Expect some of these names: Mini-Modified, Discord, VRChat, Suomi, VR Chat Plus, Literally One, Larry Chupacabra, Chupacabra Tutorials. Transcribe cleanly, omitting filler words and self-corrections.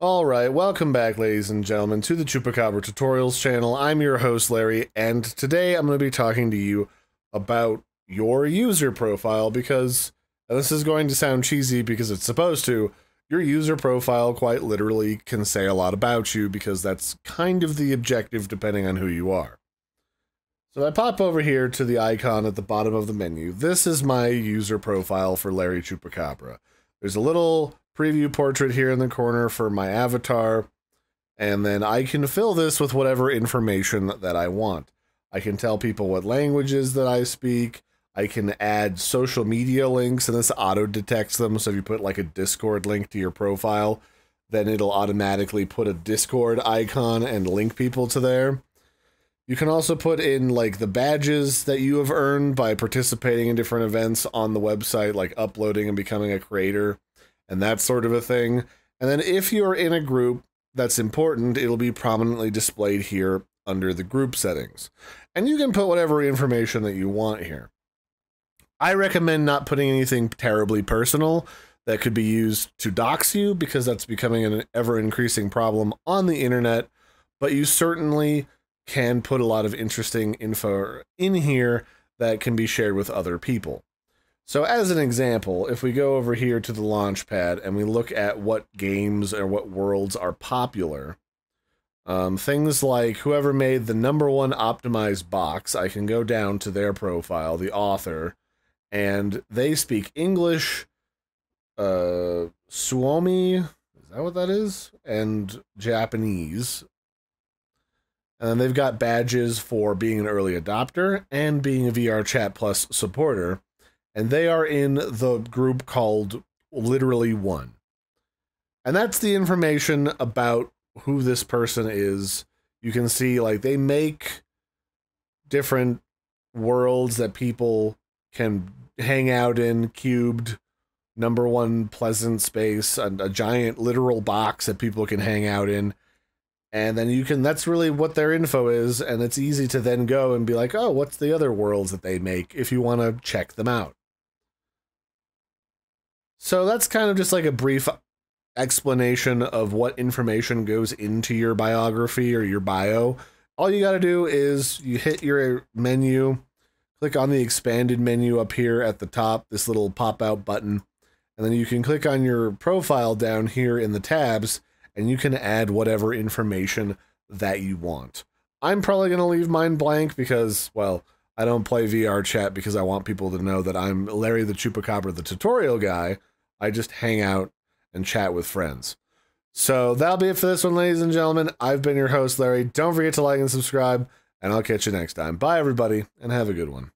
Alright, welcome back, ladies and gentlemen, to the Chupacabra Tutorials channel. I'm your host, Larry, and today I'm going to be talking to you about your user profile because, and this is going to sound cheesy because it's supposed to, your user profile quite literally can say a lot about you because that's kind of the objective depending on who you are. So I pop over here to the icon at the bottom of the menu. This is my user profile for Larry Chupacabra. There's a little preview portrait here in the corner for my avatar, and then I can fill this with whatever information that I want. I can tell people what languages that I speak. I can add social media links, and this auto detects them. So if you put like a Discord link to your profile, then it'll automatically put a Discord icon and link people to there. You can also put in like the badges that you have earned by participating in different events on the website, like uploading and becoming a creator, and that sort of a thing. And then if you're in a group that's important, it'll be prominently displayed here under the group settings. And you can put whatever information that you want here. I recommend not putting anything terribly personal that could be used to dox you because that's becoming an ever-increasing problem on the internet, but you certainly can put a lot of interesting info in here that can be shared with other people. So as an example, if we go over here to the launch pad and we look at what games or what worlds are popular, things like whoever made the #1 optimized box, I can go down to their profile, the author, and they speak English, Suomi, is that what that is? And Japanese. And then they've got badges for being an early adopter and being a VR Chat Plus supporter. And they are in the group called Literally One. And that's the information about who this person is. You can see like they make different worlds that people can hang out in, cubed, #1 pleasant space, and a giant literal box that people can hang out in. And then you can, that's really what their info is. And it's easy to then go and be like, oh, what's the other worlds that they make if you want to check them out. So that's kind of just like a brief explanation of what information goes into your biography or your bio. All you got to do is you hit your menu, click on the expanded menu up here at the top, this little pop out button, and then you can click on your profile down here in the tabs, and you can add whatever information that you want. I'm probably going to leave mine blank because, well, I don't play VR chat because I want people to know that I'm Larry the Chupacabra, the tutorial guy. I just hang out and chat with friends. So that'll be it for this one, ladies and gentlemen. I've been your host, Larry. Don't forget to like and subscribe, and I'll catch you next time. Bye, everybody, and have a good one.